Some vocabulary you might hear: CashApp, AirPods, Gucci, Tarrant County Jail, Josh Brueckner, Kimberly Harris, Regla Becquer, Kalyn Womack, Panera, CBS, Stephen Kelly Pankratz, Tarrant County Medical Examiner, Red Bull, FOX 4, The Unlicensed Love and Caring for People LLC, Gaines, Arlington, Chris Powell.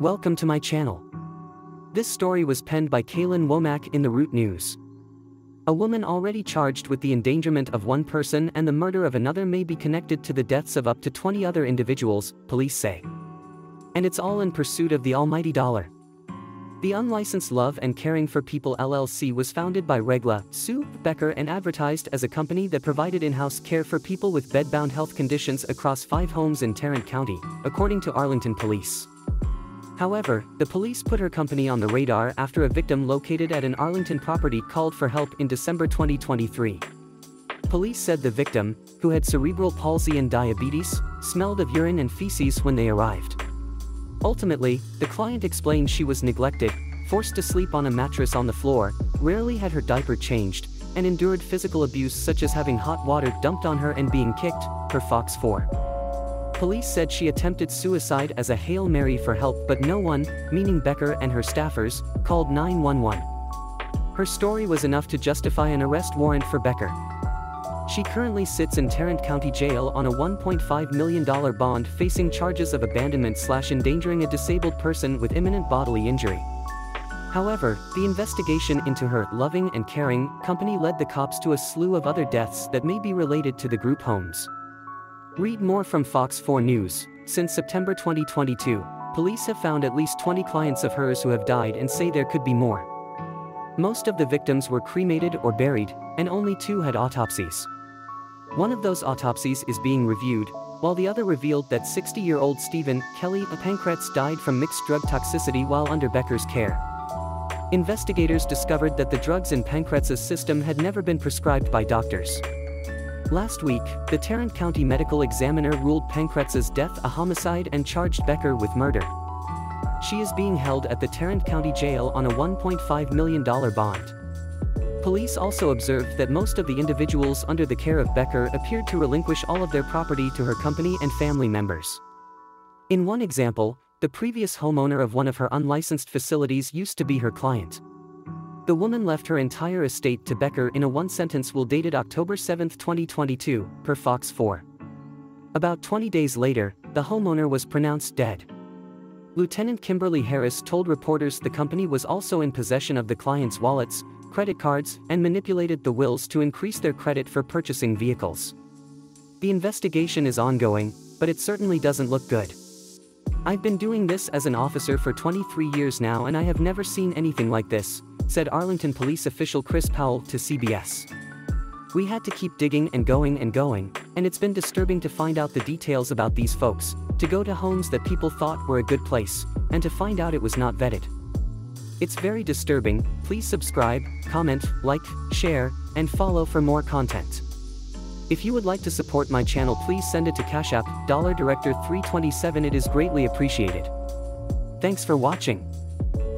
Welcome to my channel. This story was penned by Kalyn Womack in the Root News. A woman already charged with the endangerment of one person and the murder of another may be connected to the deaths of up to 20 other individuals, police say. And it's all in pursuit of the almighty dollar. The Unlicensed Love and Caring for People LLC was founded by Regla Becquer and advertised as a company that provided in-house care for people with bedbound health conditions across 5 homes in Tarrant County, according to Arlington police. However, the police put her company on the radar after a victim located at an Arlington property called for help in December 2023. Police said the victim, who had cerebral palsy and diabetes, smelled of urine and feces when they arrived. Ultimately, the client explained she was neglected, forced to sleep on a mattress on the floor, rarely had her diaper changed, and endured physical abuse such as having hot water dumped on her and being kicked, per Fox 4. Police said she attempted suicide as a Hail Mary for help, but no one, meaning Becquer and her staffers, called 911. Her story was enough to justify an arrest warrant for Becquer. She currently sits in Tarrant County Jail on a $1.5 million bond facing charges of abandonment/endangering a disabled person with imminent bodily injury. However, the investigation into her loving and caring company led the cops to a slew of other deaths that may be related to the group homes. Read more from Fox 4 News. Since September 2022, police have found at least 20 clients of hers who have died and say there could be more. Most of the victims were cremated or buried, and only 2 had autopsies. One of those autopsies is being reviewed, while the other revealed that 60-year-old Stephen Kelly Pankratz died from mixed drug toxicity while under Becquer's care. Investigators discovered that the drugs in Pankratz's system had never been prescribed by doctors. Last week, the Tarrant County Medical Examiner ruled Pankratz's death a homicide and charged Becquer with murder. She is being held at the Tarrant County Jail on a $1.5 million bond. Police also observed that most of the individuals under the care of Becquer appeared to relinquish all of their property to her company and family members. In one example, the previous homeowner of one of her unlicensed facilities used to be her client. The woman left her entire estate to Becquer in a one-sentence will dated October 7, 2022, per Fox 4. About 20 days later, the homeowner was pronounced dead. Lieutenant Kimberly Harris told reporters the company was also in possession of the client's wallets, credit cards, and manipulated the wills to increase their credit for purchasing vehicles. The investigation is ongoing, but it certainly doesn't look good. I've been doing this as an officer for 23 years now and I have never seen anything like this, said Arlington police official Chris Powell to CBS. We had to keep digging and going, and it's been disturbing to find out the details about these folks, to go to homes that people thought were a good place, and to find out it was not vetted. It's very disturbing. Please subscribe, comment, like, share, and follow for more content. If you would like to support my channel, please send it to Cash App $Director327. It is greatly appreciated. Thanks for watching.